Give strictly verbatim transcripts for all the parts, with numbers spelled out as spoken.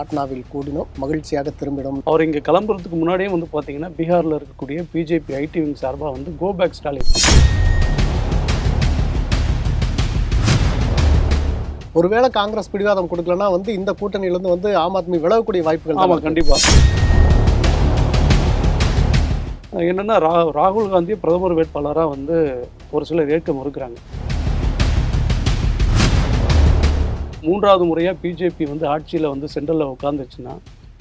பாட்னாவில் கூடினோம், மகிழ்ச்சியாக திரும்பிடும். அவர் இங்கே கிளம்புறதுக்கு முன்னாடியே வந்து பார்த்தீங்கன்னா பீகாரில் இருக்கக்கூடிய பிஜேபி ஐடி விங் சார்பாக வந்து கோ பேக் ஸ்டாலின். ஒருவேளை காங்கிரஸ் பிடிவாதம் கொடுக்கலன்னா வந்து இந்த கூட்டணியிலிருந்து வந்து ஆம் ஆத்மி விலகக்கூடிய வாய்ப்புகள் தான் கண்டிப்பாக. என்னென்னா ரா ராகுல் காந்தி பிரதமர் வேட்பாளராக வந்து ஒரு சிலர் ஏற்க மறுக்கிறாங்க. மூன்றாவது முறையாக பிஜேபி வந்து ஆட்சியில் வந்து சென்ட்ரலில் உட்காந்துச்சுன்னா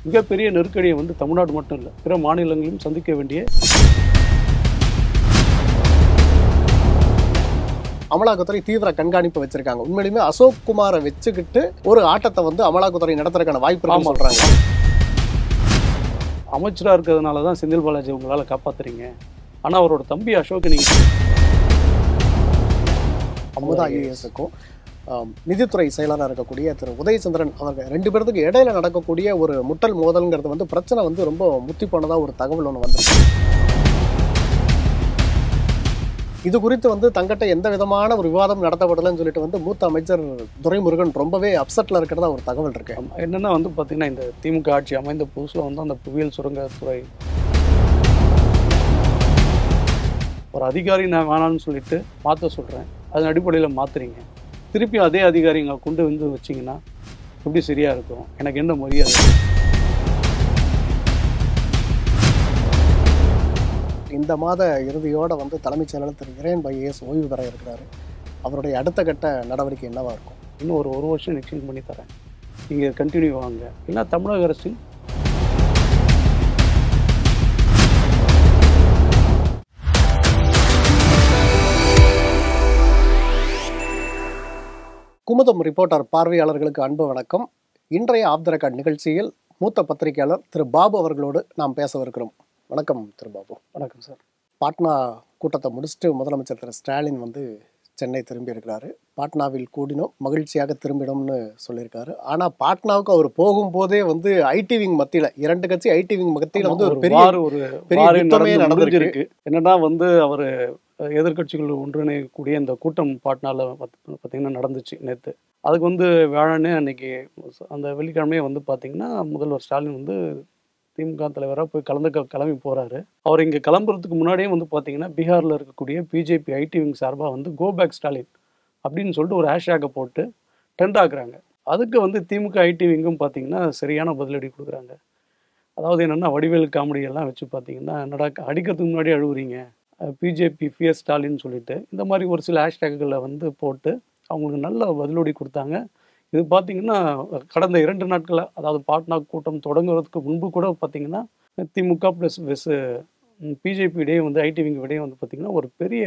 மிகப்பெரிய நெருக்கடியை வந்து தமிழ்நாடு மட்டும் இல்லை பிற மாநிலங்களையும் சந்திக்க வேண்டிய அமலாக்கத்துறை தீவிர கண்காணிப்பு வச்சிருக்காங்க. உண்மையிலுமே அசோக் குமாரை வச்சுக்கிட்டு ஒரு ஆட்டத்தை வந்து அமலாக்கத்துறை நடத்துறதுக்கான வாய்ப்பு சொல்றாங்க. அமைச்சராக இருக்கிறதுனால தான் செந்தில் பாலாஜி உங்களால் காப்பாத்துறீங்க, ஆனால் அவரோட தம்பி அசோக் நீங்கள் அமுதா ஐஏஎஸ்க்கும் நிதித்துறை செயலாளராக இருக்கக்கூடிய திரு உதயசந்திரன் அவர்கள் ரெண்டு பேர்த்துக்கு இடையில நடக்கக்கூடிய ஒரு முட்டல் மோதல்ங்கிறது வந்து பிரச்சனை வந்து ரொம்ப முத்தி போனதாக ஒரு தகவல் ஒன்று வந்துருக்கு. இது குறித்து வந்து தங்கிட்ட எந்த விதமான ஒரு விவாதம் நடத்தப்படலன்னு சொல்லிட்டு வந்து மூத்த அமைச்சர் துரைமுருகன் ரொம்பவே அப்செட்டில் இருக்கிறதா ஒரு தகவல் இருக்கு. என்னென்னா வந்து பார்த்தீங்கன்னா இந்த திமுக ஆட்சி அமைந்த புதுசில் வந்து அந்த புவியியல் சுரங்கத்துறை ஒரு அதிகாரி நான் வேணான்னு சொல்லிட்டு மாற்ற சொல்கிறேன், அதன் அடிப்படையில் மாற்றுறீங்க, திருப்பி அதே அதிகாரிங்க கொண்டு வந்து வச்சிங்கன்னா எப்படி சரியாக இருக்கும்? எனக்கு என்ன மரியாதை? இந்த மாத இறுதியோடு வந்து தலைமைச் செயலாளர் திரு இரேன் ஐஏஎஸ் ஓய்வு பெற இருக்கிறாரு. அவருடைய அடுத்த கட்ட நடவடிக்கை என்னவாக இருக்கும்? இன்னும் ஒரு ஒரு வருஷம் எக்ஸ்டெண்ட் பண்ணி தரேன், நீங்கள் கண்டினியூ வாங்க. ஏன்னா தமிழக அரசின் குமுதம் ரிப்போர்ட்டர் பார்வையாளர்களுக்கு அன்பு வணக்கம். இன்றைய ஆஃப் தி ரெக்கார்ட் நிகழ்ச்சியில் மூத்த பத்திரிகையாளர் திரு பாபு அவர்களோடு நாம் பேசவிருக்கிறோம். வணக்கம் திரு பாபு. வணக்கம் சார். பாட்னா கூட்டத்தை முடிச்சுட்டு முதலமைச்சர் திரு ஸ்டாலின் வந்து சென்னை திரும்பி இருக்கிறாரு. பாட்னாவில் கூடினோம், மகிழ்ச்சியாக திரும்பிடும்னு சொல்லியிருக்காரு. ஆனால் பாட்னாவுக்கு அவர் போகும்போதே வந்து ஐடி விங் மத்தியில் இரண்டு கட்சி ஐடி விங் மத்தியில் வந்து ஒரு பெரிய ஒரு பெரிய நடந்துருக்கு. என்னன்னா வந்து அவர் எதிர்கட்சிகள் ஒன்றிணைக்கூடிய இந்த கூட்டம் பாட்னாவில் பார்த்தீங்கன்னா நடந்துச்சு நேற்று. அதுக்கு வந்து வேளாண் அன்னைக்கு அந்த வெள்ளிக்கிழமையே வந்து பார்த்தீங்கன்னா முதல்வர் ஸ்டாலின் வந்து திமுக தலைவராக போய் கலந்து கிளம்பி போகிறாரு. அவர் இங்கே கிளம்புறதுக்கு முன்னாடியே வந்து பார்த்தீங்கன்னா பீகாரில் இருக்கக்கூடிய பிஜேபி ஐடி விங் சார்பாக வந்து கோ பேக் ஸ்டாலின் அப்படின்னு சொல்லிட்டு ஒரு ஹேஷ்டேக்கை போட்டு ட்ரெண்ட் ஆக்குறாங்க. அதுக்கு வந்து திமுக ஐடி விங்கும் பார்த்தீங்கன்னா சரியான பதிலடி கொடுக்குறாங்க. அதாவது என்னென்னா வடிவேல் காமெடியெல்லாம் வச்சு பார்த்தீங்கன்னா என்னடா அடிக்கிறதுக்கு முன்னாடி அழுகுறீங்க, பிஜேபி ஃபியர் ஸ்டாலின்னு சொல்லிட்டு இந்த மாதிரி ஒரு சில ஹேஷ்டேக்குகளை வந்து போட்டு அவங்களுக்கு நல்ல பதிலடி கொடுத்தாங்க. இது பார்த்திங்கன்னா கடந்த இரண்டு நாட்களில், அதாவது பாட்னா கூட்டம் தொடங்குறதுக்கு முன்பு கூட பார்த்திங்கன்னா திமுக ப்ளஸ் வெஸ் பிஜேபி இடையே வந்து ஐடிவிங்க இடையே வந்து பார்த்திங்கன்னா ஒரு பெரிய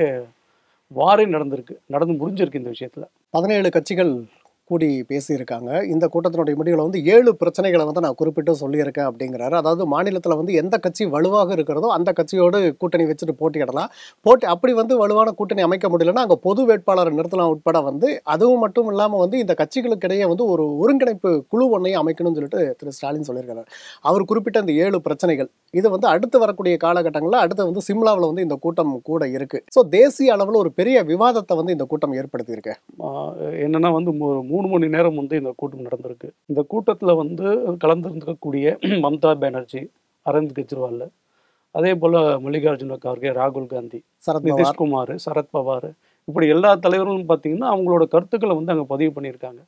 வாரே நடந்திருக்கு, நடந்து முடிஞ்சிருக்கு. இந்த விஷயத்தில் பதினேழு கட்சிகள் கூடி பேசியிருக்காங்க. இந்த கூட்டத்தினுடைய முடிவில் வந்து ஏழு பிரச்சனைகளை வந்து நான் குறிப்பிட்டு சொல்லியிருக்கேன் அப்படிங்கிறாரு. அதாவது மாநிலத்தில் வந்து எந்த கட்சி வலுவாக இருக்கிறதோ அந்த கட்சியோடு கூட்டணி வச்சுட்டு போட்டியிடலாம், போட்டி அப்படி வந்து வலுவான கூட்டணி அமைக்க முடியலன்னா அங்கே பொது வேட்பாளர் நிறுத்தலாம் உட்பட வந்து அதுவும் மட்டும் இல்லாமல் வந்து இந்த கட்சிகளுக்கிடையே வந்து ஒரு ஒருங்கிணைப்பு குழு ஒன்றையும் அமைக்கணும்னு சொல்லிட்டு திரு ஸ்டாலின் சொல்லியிருக்கிறார். அவர் குறிப்பிட்ட இந்த ஏழு பிரச்சனைகள் இது வந்து அடுத்து வரக்கூடிய காலகட்டங்களில் அடுத்து வந்து சிம்லாவில் வந்து இந்த கூட்டம் கூட இருக்குது. ஸோ தேசிய அளவில் ஒரு பெரிய விவாதத்தை வந்து இந்த கூட்டம் ஏற்படுத்தியிருக்கு. என்னென்னா வந்து மூணு மணி நேரம் வந்து இந்த கூட்டம் நடந்திருக்கு. இந்த கூட்டத்தில் வந்து கலந்துருந்துக்கக்கூடிய மம்தா பானர்ஜி, அரவிந்த் கெஜ்ரிவால், அதே போல் மல்லிகார்ஜுன கார்கே, ராகுல் காந்தி, நிதிஷ்குமார், சரத்பவார், இப்படி எல்லா தலைவர்களும் பார்த்தீங்கன்னா அவங்களோட கருத்துக்களை வந்து அங்கே பதிவு பண்ணியிருக்காங்க.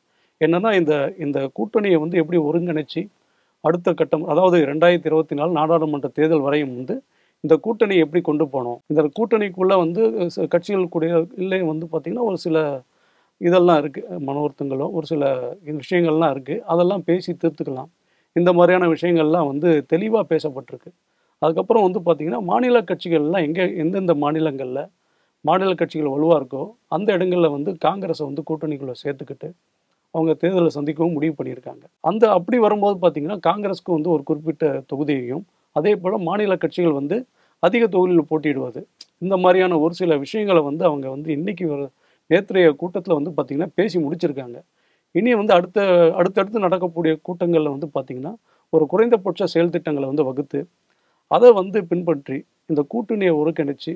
என்னன்னா இந்த இந்த கூட்டணியை வந்து எப்படி ஒருங்கிணைச்சி அடுத்த கட்டம், அதாவது ரெண்டாயிரத்தி இருபத்தி நாலு நாடாளுமன்ற தேர்தல் வரையும் வந்து இந்த கூட்டணியை எப்படி கொண்டு போனோம், இந்த கூட்டணிக்குள்ளே வந்து கட்சிகள் கூட இல்லை வந்து பார்த்திங்கன்னா ஒரு சில இதெல்லாம் இருக்குது, மனோர்த்தங்களும் ஒரு சில விஷயங்கள்லாம் இருக்குது, அதெல்லாம் பேசி தீர்த்துக்கலாம். இந்த மாதிரியான விஷயங்கள்லாம் வந்து தெளிவாக பேசப்பட்டிருக்கு. அதுக்கப்புறம் வந்து பார்த்திங்கன்னா மாநில கட்சிகள்லாம் எங்கே எந்தெந்த மாநிலங்களில் மாநில கட்சிகள் வலுவாக இருக்கோ அந்த இடங்களில் வந்து காங்கிரஸை வந்து கூட்டணிக்குள்ளே சேர்த்துக்கிட்டு அவங்க தேர்தலை சந்திக்கவும் முடிவு பண்ணியிருக்காங்க. அந்த அப்படி வரும்போது பார்த்திங்கன்னா காங்கிரஸுக்கு வந்து ஒரு குறிப்பிட்ட தொகுதியையும் அதே போல் மாநில கட்சிகள் வந்து அதிக தொகுதியில் போட்டியிடுவது இந்த மாதிரியான ஒரு சில விஷயங்களை வந்து அவங்க வந்து இன்றைக்கி வர நேற்றைய கூட்டத்தில் வந்து பார்த்திங்கன்னா பேசி முடிச்சிருக்காங்க. இனி வந்து அடுத்த அடுத்தடுத்து நடக்கக்கூடிய கூட்டங்களில் வந்து பார்த்திங்கன்னா ஒரு குறைந்தபட்ச செயல் திட்டங்களை வந்து வகுத்து அதை வந்து பின்பற்றி இந்த கூட்டணியை ஒருங்கிணைச்சி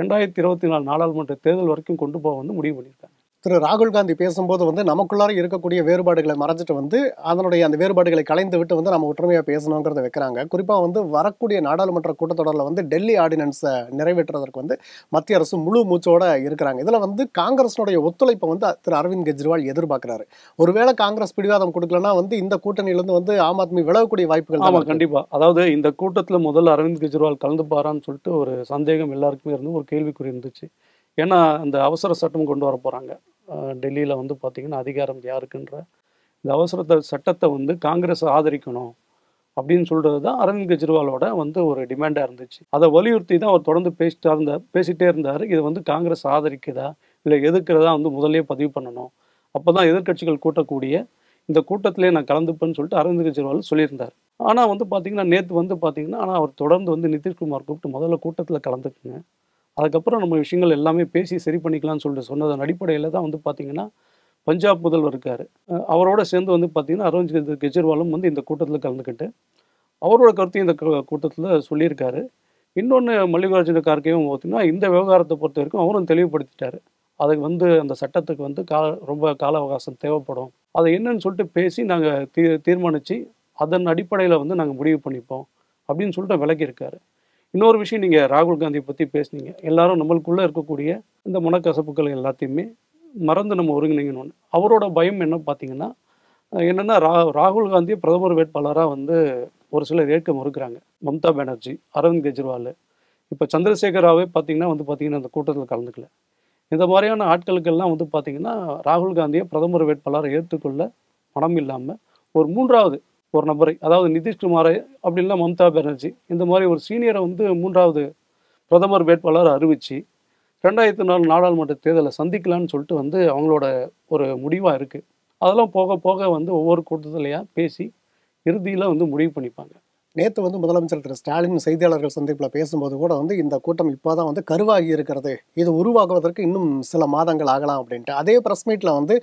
ரெண்டாயிரத்தி இருபத்தி நாலு நாடாளுமன்ற தேர்தல் வரைக்கும் கொண்டு போக வந்து முடிவு பண்ணியிருக்காங்க. திரு ராகுல் காந்தி பேசும்போது வந்து நமக்குள்ளார இருக்கக்கூடிய வேறுபாடுகளை மறைச்சிட்டு வந்து அதனுடைய அந்த வேறுபாடுகளை கலைந்து விட்டு வந்து நம்ம ஒற்றுமையாக பேசணுங்கிறத வைக்கிறாங்க. குறிப்பாக வந்து வரக்கூடிய நாடாளுமன்ற கூட்டத்தொடரில் வந்து டெல்லி ஆர்டினன்ஸை நிறைவேற்றுவதற்கு வந்து மத்திய அரசு முழு மூச்சோட இருக்கிறாங்க. இதில் வந்து காங்கிரஸினுடைய ஒத்துழைப்பை வந்து திரு அரவிந்த் கெஜ்ரிவால் எதிர்பார்க்கிறாரு. ஒருவேளை காங்கிரஸ் பிடிவாதம் கொடுக்கலன்னா வந்து இந்த கூட்டணியிலிருந்து வந்து ஆம் ஆத்மி விலகக்கூடிய வாய்ப்புகள். ஆமாம், கண்டிப்பாக. அதாவது இந்த கூட்டத்தில் முதல்ல அரவிந்த் கெஜ்ரிவால் கலந்துப்பாரான்னு சொல்லிட்டு ஒரு சந்தேகம் எல்லாருக்குமே இருந்து ஒரு கேள்விக்குறி இருந்துச்சு. ஏன்னா அந்த அவசர சட்டம் கொண்டு வர போகிறாங்க டெல்லியில். வந்து பார்த்திங்கன்னா அதிகாரம் யாருக்குன்ற இந்த அவசர சட்டத்தை வந்து காங்கிரஸ் ஆதரிக்கணும் அப்படின்னு சொல்கிறது தான் அரவிந்த் கெஜ்ரிவாலோட வந்து ஒரு டிமாண்டாக இருந்துச்சு. அதை வலியுறுத்தி தான் அவர் தொடர்ந்து பேசிட்டா இருந்தார் பேசிகிட்டே இருந்தார். இது வந்து காங்கிரஸ் ஆதரிக்குதா இல்லை எதிர்க்கிறதா வந்து முதலே பதிவு பண்ணணும், அப்போ தான் எதிர்கட்சிகள் கூட்டக்கூடிய இந்த கூட்டத்திலே நான் கலந்துப்பேன்னு சொல்லிட்டு அரவிந்த் கெஜ்ரிவால் சொல்லியிருந்தார். ஆனால் வந்து பார்த்திங்கன்னா நேற்று வந்து பார்த்திங்கன்னா ஆனால் அவர் தொடர்ந்து வந்து நிதிஷ்குமார் கூப்பிட்டு முதல்ல கூட்டத்தில் கலந்துக்குங்க, அதுக்கப்புறம் நம்ம விஷயங்கள் எல்லாமே பேசி சரி பண்ணிக்கலாம்னு சொல்லிட்டு சொன்னதன் அடிப்படையில் தான் வந்து பார்த்திங்கன்னா பஞ்சாப் முதல்வர் இருக்கார், அவரோட சேர்ந்து வந்து பார்த்திங்கன்னா அரவிந்த் கெஜ்ரிவாலும் வந்து இந்த கூட்டத்தில் கலந்துக்கிட்டு அவரோட கருத்தையும் இந்த கூட்டத்தில் சொல்லியிருக்காரு. இன்னொன்று மல்லிகார்ஜுன கார்கேவும் பார்த்திங்கன்னா இந்த விவகாரத்தை பொறுத்த வரைக்கும் அவரும் தெளிவுபடுத்திட்டார். அதுக்கு வந்து அந்த சட்டத்துக்கு வந்து கா ரொம்ப கால அவகாசம் தேவைப்படும், அதை என்னன்னு சொல்லிட்டு பேசி நாங்கள் தீ தீர்மானித்து அதன் அடிப்படையில் வந்து நாங்கள் முடிவு பண்ணிப்போம் அப்படின்னு சொல்லிட்டு விளக்கியிருக்காரு. இன்னொரு விஷயம், நீங்கள் ராகுல் காந்தியை பற்றி பேசுனீங்க. எல்லாரும் நம்மளுக்குள்ளே இருக்கக்கூடிய இந்த மனக்கசப்புக்கள் எல்லாத்தையுமே மறந்து நம்ம ஒருங்கிணைக்கணும்னு அவரோட பயம் என்ன பார்த்தீங்கன்னா என்னென்னா ரா ராகுல் காந்தியை பிரதமர் வேட்பாளராக வந்து ஒரு சிலர் ஏற்க மறுக்கிறாங்க. மம்தா பானர்ஜி, அரவிந்த் கெஜ்ரிவால், இப்போ சந்திரசேகர் ராவே பார்த்திங்கன்னா வந்து பார்த்திங்கன்னா அந்த கூட்டத்தில் கலந்துக்கல. இந்த மாதிரியான ஆட்களுக்கெல்லாம் வந்து பார்த்திங்கன்னா ராகுல் காந்தியை பிரதமர் வேட்பாளரை ஏற்றுக்கொள்ள மனம் இல்லாமல் ஒரு மூன்றாவது ஒரு நபரை, அதாவது நிதிஷ்குமாரை அப்படின்னா மம்தா பானர்ஜி இந்த மாதிரி ஒரு சீனியரை வந்து மூன்றாவது பிரதமர் வேட்பாளர் அறிவித்து ரெண்டாயிரத்தி நாலு நாடாளுமன்ற தேர்தலை சந்திக்கலான்னு சொல்லிட்டு வந்து அவங்களோட ஒரு முடிவாக இருக்குது. அதெல்லாம் போக போக வந்து ஒவ்வொரு கூட்டத்திலையா பேசி இறுதியில் வந்து முடிவு பண்ணிப்பாங்க. நேற்று வந்து முதலமைச்சர் திரு ஸ்டாலின் செய்தியாளர்கள் சந்திப்பில் பேசும்போது கூட வந்து இந்த கூட்டம் இப்போ தான் வந்து கருவாகி இருக்கிறது, இது உருவாகுவதற்கு இன்னும் சில மாதங்கள் ஆகலாம் அப்படின்ட்டு. அதே ப்ரெஸ் மீட்டில் வந்து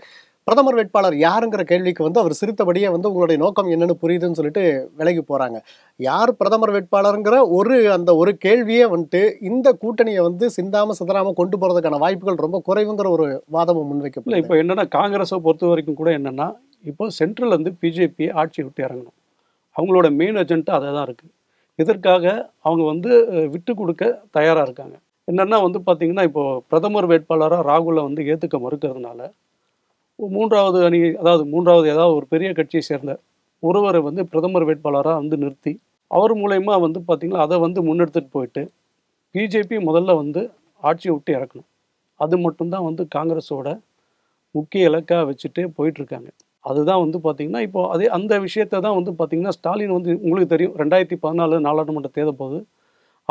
பிரதமர் வேட்பாளர் யாருங்கிற கேள்விக்கு வந்து அவர் சிரித்தபடியே வந்து உங்களுடைய நோக்கம் என்னன்னு புரியுதுன்னு சொல்லிட்டு விலகி போகிறாங்க. யார் பிரதமர் வேட்பாளருங்கிற ஒரு அந்த ஒரு கேள்வியே வந்துட்டு இந்த கூட்டணியை வந்து சிந்தாமல் சிதறாமல் கொண்டு போகிறதுக்கான வாய்ப்புகள் ரொம்ப குறைவுங்கிற ஒரு வாதமும் முன்வைக்கப்படல. இப்போ என்னென்னா காங்கிரஸை பொறுத்த வரைக்கும் கூட என்னென்னா இப்போ சென்ட்ரல் வந்து பிஜேபி ஆட்சி விட்டு இறங்கணும், அவங்களோட மெயின் அஜெண்டா அதை தான் இருக்குது. இதற்காக அவங்க வந்து விட்டு கொடுக்க தயாராக இருக்காங்க. என்னென்னா வந்து பார்த்திங்கன்னா இப்போது பிரதமர் வேட்பாளராக ராகுலை வந்து ஏற்றுக்க மறுக்கிறதுனால மூன்றாவது அணி, அதாவது மூன்றாவது ஏதாவது ஒரு பெரிய கட்சியை சேர்ந்த ஒருவரை வந்து பிரதமர் வேட்பாளராக வந்து நிறுத்தி அவர் மூலயமா வந்து பார்த்திங்கன்னா அதை வந்து முன்னெடுத்துட்டு போயிட்டு பிஜேபி முதல்ல வந்து ஆட்சியை விட்டு இறக்கணும், அது மட்டும்தான் வந்து காங்கிரஸோட முக்கிய இலக்காக வச்சுட்டு போயிட்டுருக்காங்க. அதுதான் வந்து பார்த்திங்கன்னா இப்போ அதே அந்த விஷயத்த தான் வந்து பார்த்திங்கன்னா ஸ்டாலின் வந்து உங்களுக்கு தெரியும் ரெண்டாயிரத்தி பதினாலு நாடாளுமன்ற தேர்தல் போது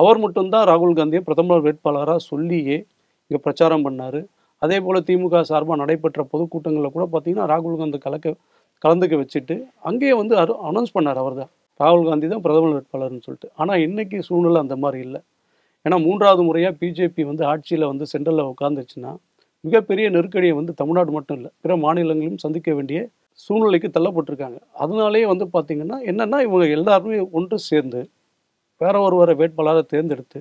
அவர் மட்டும்தான் ராகுல் காந்தியை பிரதமர் வேட்பாளராக சொல்லியே இங்கே பிரச்சாரம் பண்ணார். அதே போல் திமுக சார்பாக நடைபெற்ற பொதுக்கூட்டங்களில் கூட பார்த்திங்கன்னா ராகுல் காந்தி கலக்க கலந்துக்க வச்சுட்டு அங்கேயே வந்து அரு அனௌன்ஸ் பண்ணார் அவர் தான் ராகுல் காந்தி தான் பிரதமர் வேட்பாளர்னு சொல்லிட்டு. ஆனால் இன்றைக்கி சூழ்நிலை அந்த மாதிரி இல்லை. ஏன்னா மூன்றாவது முறையாக பிஜேபி வந்து ஆட்சியில் வந்து சென்ட்ரலில் உட்காந்துச்சுன்னா மிகப்பெரிய நெருக்கடியை வந்து தமிழ்நாடு மட்டும் இல்லை பிற மாநிலங்களையும் சந்திக்க வேண்டிய சூழ்நிலைக்கு தள்ளப்பட்டிருக்காங்க. அதனாலே வந்து பார்த்திங்கன்னா என்னென்னா இவங்க எல்லாருமே ஒன்று சேர்ந்து வேற ஒருவரை வேட்பாளரை தேர்ந்தெடுத்து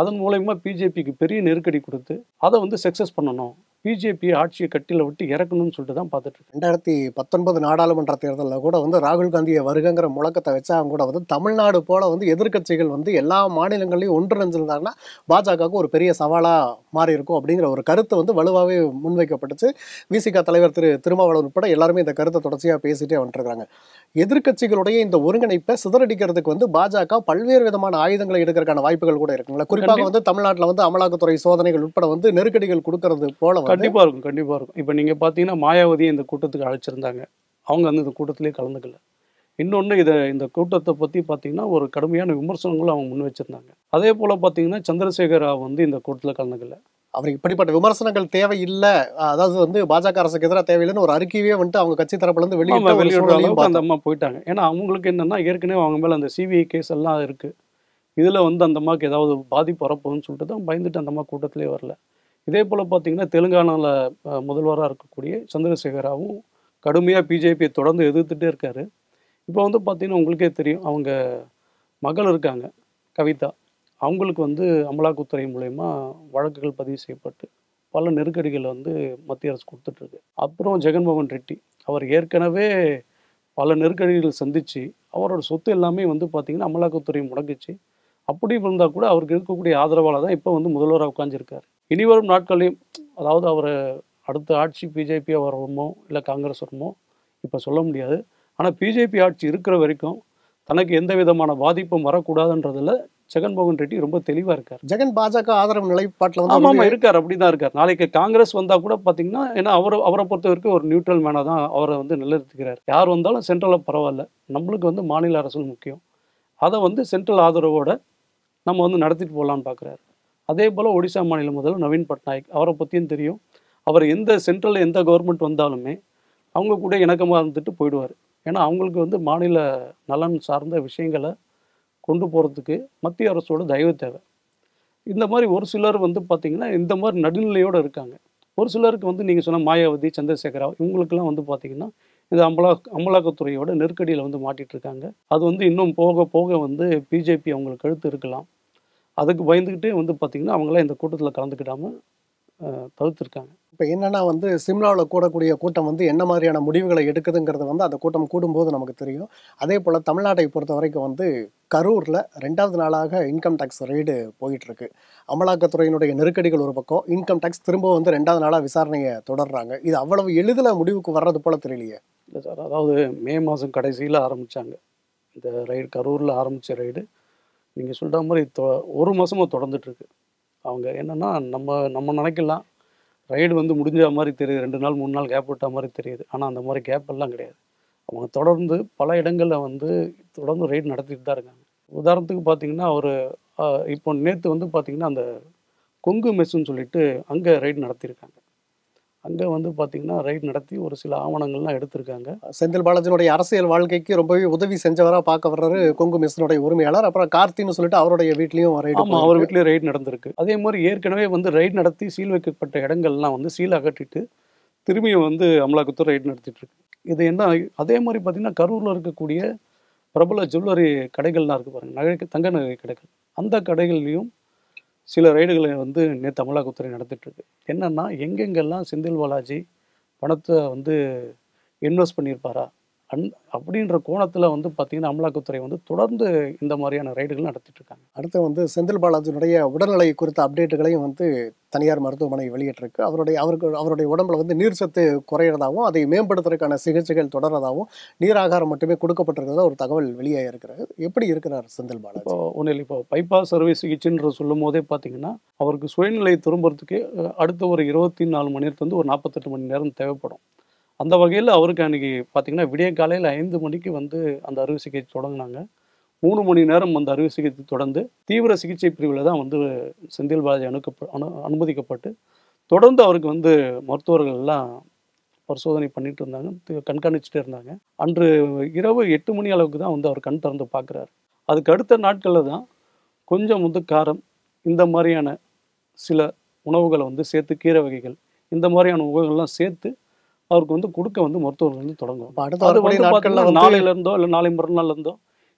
அதன் மூலயமா பிஜேபிக்கு பெரிய நெருக்கடி கொடுத்து அதை வந்து சக்ஸஸ் பண்ணணும், பிஜேபி ஆட்சியை கட்டில விட்டு இறக்கணும்னு சொல்லிட்டு தான் பார்த்துட்டு இருக்கு. ரெண்டாயிரத்தி பத்தொன்பது நாடாளுமன்ற தேர்தலில் கூட வந்து ராகுல் காந்தியை வருகங்கிற முழக்கத்தை வச்சாங்க கூட வந்து தமிழ்நாடு போல வந்து எதிர்கட்சிகள் வந்து எல்லா மாநிலங்களையும் ஒன்றிணைஞ்சிருந்தாங்கன்னா பாஜகவுக்கு ஒரு பெரிய சவாலாக மாறி இருக்கும் அப்படிங்கிற ஒரு கருத்தை வந்து வலுவாகவே முன்வைக்கப்பட்டுச்சு. விசிகா தலைவர் திரு திருமாவளவன் உட்பட எல்லாருமே இந்த கருத்தை தொடர்ச்சியாக பேசிட்டே வந்துட்டுருக்காங்க. எதிர்கட்சிகளுடைய இந்த ஒருங்கிணைப்பை சிதறடிக்கிறதுக்கு வந்து பாஜக பல்வேறு விதமான ஆயுதங்களை எடுக்கிறதுக்கான வாய்ப்புகள் கூட இருக்குங்களா? குறிப்பாக வந்து தமிழ்நாட்டில் வந்து அமலாக்கத்துறை சோதனைகள் உட்பட வந்து நெருக்கடிகள் கொடுக்கறது போல கண்டிப்பாக இருக்கும். கண்டிப்பாக இருக்கும். இப்போ நீங்கள் பார்த்தீங்கன்னா மாயாவதியை இந்த கூட்டத்துக்கு அழைச்சிருந்தாங்க, அவங்க வந்து இந்த கூட்டத்திலே கலந்துக்கல. இன்னொன்று இதை இந்த கூட்டத்தை பற்றி பார்த்திங்கன்னா ஒரு கடுமையான விமர்சனங்களும் அவங்க முன் வச்சுருந்தாங்க. அதே போல் பார்த்திங்கன்னா சந்திரசேகர் ராவ் வந்து இந்த கூட்டத்தில் கலந்துக்கல. அவருக்கு இப்படிப்பட்ட விமர்சனங்கள் தேவையில்லை, அதாவது வந்து பாஜக அரசுக்கு எதிராக தேவையில்லைன்னு ஒரு அறிக்கையே வந்துட்டு அவங்க கட்சி தரப்புலேருந்து வெளியே வெளியிடுறாங்க. அந்த அம்மா போயிட்டாங்க. ஏன்னா அவங்களுக்கு என்னென்னா ஏற்கனவே அவங்க மேலே அந்த சிபிஐ கேஸ் எல்லாம் இருக்குது, இதில் வந்து அந்த அம்மாவுக்கு ஏதாவது பாதிப்பு வரப்போகுதுன்னு சொல்லிட்டு தான் பயந்துட்டு அந்த அம்மா கூட்டத்திலே வரல. இதே போல் பார்த்திங்கன்னா தெலுங்கானாவில் முதல்வராக இருக்கக்கூடிய சந்திரசேகராவும் கடுமையாக பிஜேபியை தொடர்ந்து எதிர்த்துகிட்டே இருக்கார். இப்போ வந்து பார்த்திங்கன்னா உங்களுக்கே தெரியும் அவங்க மகள் இருக்காங்க கவிதா, அவங்களுக்கு வந்து அமலாக்கத்துறை மூலயமா வழக்குகள் பதிவு செய்யப்பட்டு பல நெருக்கடிகளை வந்து மத்திய அரசு கொடுத்துட்ருக்கு. அப்புறம் ஜெகன்மோகன் ரெட்டி அவர் ஏற்கனவே பல நெருக்கடிகள் சந்தித்து அவரோட சொத்து எல்லாமே வந்து பார்த்திங்கன்னா அமலாக்கத்துறை முடங்கிச்சு. அப்படி இருந்தால் கூட அவருக்கு இருக்கக்கூடிய ஆதரவால் தான் இப்போ வந்து முதல்வராக உட்காந்துருக்காரு. இனி வரும் நாட்களையும், அதாவது அவர் அடுத்த ஆட்சி பிஜேபி வருமோ இல்லை காங்கிரஸ் வருமோ இப்போ சொல்ல முடியாது. ஆனால் பிஜேபி ஆட்சி இருக்கிற வரைக்கும் தனக்கு எந்த விதமான பாதிப்பும் வரக்கூடாதுன்றதில் ஜெகன்மோகன் ரெட்டி ரொம்ப தெளிவாக இருக்கார். ஜெகன் பாஜக ஆதரவு நிலைப்பாட்டில் வந்து ஆமாம் இருக்கார், அப்படி தான் இருக்கார். நாளைக்கு காங்கிரஸ் வந்தால் கூட பார்த்திங்கன்னா, ஏன்னா அவர் அவரை பொறுத்த வரைக்கும் ஒரு நியூட்ரல் மேனாக தான் அவரை வந்து நிலைநிறுத்துகிறார். யார் வந்தாலும் சென்ட்ரலில் பரவாயில்ல, நம்மளுக்கு வந்து மாநில அரசு முக்கியம், அதை வந்து சென்ட்ரல் ஆதரவோடு நம்ம வந்து நடத்திட்டு போகலான்னு பார்க்குறாரு. அதே போல் ஒடிசா மாநில முதல்வர் நவீன் பட்நாயக், அவரை பற்றியும் தெரியும், அவர் எந்த சென்ட்ரலில் எந்த கவர்மெண்ட் வந்தாலுமே அவங்க கூட இணக்கமாக இருந்துட்டு போயிடுவார். ஏன்னா அவங்களுக்கு வந்து மாநில நலன் சார்ந்த விஷயங்களை கொண்டு போகிறதுக்கு மத்திய அரசோட தயவு தேவை. இந்த மாதிரி ஒரு சிலர் வந்து பார்த்திங்கன்னா இந்த மாதிரி நடுநிலையோடு இருக்காங்க. ஒரு சிலருக்கு வந்து நீங்கள் சொன்ன மாயாவதி, சந்திரசேகரா, இவங்களுக்கெல்லாம் வந்து பார்த்திங்கன்னா இந்த அமலா அமலாக்கத்துறையோட நெருக்கடியில் வந்து மாட்டிகிட்ருக்காங்க. அது வந்து இன்னும் போக போக வந்து பிஜேபி அவங்களுக்கு கழுத்து இருக்கலாம். அதுக்கு பயந்துக்கிட்டே வந்து பார்த்திங்கன்னா அவங்களாம் இந்த கூட்டத்தில் கலந்துக்கிடாமல் தவிர்த்துருக்காங்க. இப்போ என்னென்னா வந்து சிம்லாவில் கூடக்கூடிய கூட்டம் வந்து என்ன மாதிரியான முடிவுகளை எடுக்குதுங்கிறது வந்து அந்த கூட்டம் கூடும்போது நமக்கு தெரியும். அதே போல் தமிழ்நாட்டை பொறுத்த வரைக்கும் வந்து கரூரில் ரெண்டாவது நாளாக இன்கம் டேக்ஸ் ரெய்டு போயிட்டுருக்கு. அமலாக்கத்துறையினுடைய நெருக்கடிகள் ஒரு பக்கம், இன்கம் டேக்ஸ் திரும்ப வந்து ரெண்டாவது நாளாக விசாரணையை தொடர்றாங்க. இது அவ்வளவு எளிதில் முடிவுக்கு வர்றது போல் தெரியலையே. இல்லை சார், அதாவது மே மாதம் கடைசியில் ஆரம்பித்தாங்க இந்த ரெய்டு. கரூரில் ஆரம்பித்த ரெய்டு நீங்கள் சொல்கிற மாதிரி தொ ஒரு மாதமாக தொடர்ந்துட்டுருக்கு. அவங்க என்னென்னா நம்ம நம்ம நினைக்கலாம் ரைடு வந்து முடிஞ்ச மாதிரி தெரியுது, ரெண்டு நாள் மூணு நாள் கேப் விட்ட மாதிரி தெரியுது. ஆனால் அந்த மாதிரி கேப் எல்லாம் கிடையாது. அவங்க தொடர்ந்து பல இடங்களில் வந்து தொடர்ந்து ரைடு நடத்திட்டு தான் இருக்காங்க. உதாரணத்துக்கு பார்த்திங்கன்னா ஒரு இப்போ நேற்று வந்து பார்த்திங்கன்னா அந்த கொங்கு மெஸ்ஸுன்னு சொல்லிட்டு அங்கே ரைடு நடத்தியிருக்காங்க. அங்கே வந்து பார்த்திங்கன்னா ரைடு நடத்தி ஒரு சில ஆவணங்கள்லாம் எடுத்திருக்காங்க. செந்தில் பாலாஜினுடைய அரசியல் வாழ்க்கைக்கு ரொம்பவே உதவி செஞ்சவராக பார்க்க வர்றாரு கொங்கு மெஸ்ஸினுடைய உரிமையாளர். அப்புறம் கார்த்தின்னு சொல்லிட்டு அவருடைய வீட்லேயும் ரைடு, ஆமாம் அவர் வீட்லேயும் ரைடு நடந்திருக்கு. அதே மாதிரி ஏற்கனவே வந்து ரைடு நடத்தி சீல் வைக்கப்பட்ட இடங்கள்லாம் வந்து சீல் அகற்றிட்டு திரும்பியும் வந்து அமலாக்கத்துறை ரைடு நடத்திட்டுருக்கு. இது என்ன அதே மாதிரி பார்த்திங்கன்னா கரூரில் இருக்கக்கூடிய பிரபல ஜுவல்லரி கடைகள்லாம் இருக்குது பாருங்கள், நகை தங்க நகை கடைகள், அந்த கடைகள்லேயும் சில ரைடுகளை வந்து நேற்று அமலாக்கத்துறை நடத்திட்டுருக்கு. என்னென்னா எங்கெங்கெல்லாம் செந்தில் பாலாஜி பணத்தை வந்து இன்வெஸ்ட் பண்ணியிருப்பாரா அந் அப்படின்ற கோணத்தில் வந்து பார்த்திங்கன்னா அமலாக்கத்துறை வந்து தொடர்ந்து இந்த மாதிரியான ரைடுகள் நடத்திட்டுருக்காங்க. அடுத்து வந்து செந்தில் பாலாஜியினுடைய உடல்நிலை குறித்த அப்டேட்டுகளையும் வந்து தனியார் மருத்துவமனை வெளியிட்டிருக்கு. அவருடைய அவருக்கு அவருடைய உடம்புல வந்து நீர் சத்து குறையிறதாகவும் அதை மேம்படுத்துறதுக்கான சிகிச்சைகள் தொடர்றதாகவும் நீராகாரம் மட்டுமே கொடுக்கப்பட்டிருக்கிறதா ஒரு தகவல் வெளியாக இருக்கிறது. எப்படி இருக்கிறார் செந்தில் பாலாஜி? இப்போ ஒன்றில் இப்போ பைபாஸ் அறுவை சிகிச்சைன்ற சொல்லும் போதே பார்த்திங்கன்னா அவருக்கு சுயநிலை திரும்புறதுக்கு அடுத்த ஒரு இருபத்தி நாலு மணி நேரத்துலேருந்து ஒரு நாற்பத்தெட்டு மணி நேரம் தேவைப்படும். அந்த வகையில் அவருக்கு அன்றைக்கி பார்த்திங்கன்னா விடிய காலையில் ஐந்து மணிக்கு வந்து அந்த அறுவை சிகிச்சை தொடங்கினாங்க. மூணு மணி நேரம் அந்த அறுவை சிகிச்சை தொடர்ந்து தீவிர சிகிச்சை பிரிவில் தான் வந்து செந்தில் பாலாஜி அணுக்கப்ப அனு அனுமதிக்கப்பட்டு தொடர்ந்து அவருக்கு வந்து மருத்துவர்கள் எல்லாம் பரிசோதனை பண்ணிட்டு இருந்தாங்க, கண்காணிச்சுட்டே இருந்தாங்க. அன்று இரவு எட்டு மணி அளவுக்கு தான் வந்து அவர் கண் திறந்து பார்க்குறாரு. அதுக்கு அடுத்த நாட்களில் தான் கொஞ்சம் வந்து காரம், இந்த மாதிரியான சில உணவுகளை வந்து சேர்த்து, கீரை வகைகள் இந்த மாதிரியான உணவுகள்லாம் சேர்த்து அவருக்கு வந்து கொடுக்க வந்து மருத்துவர்கள் வந்து தொடங்கும். நாளையிலேருந்தோ இல்லை நாளை மறுநாள் இருந்தோ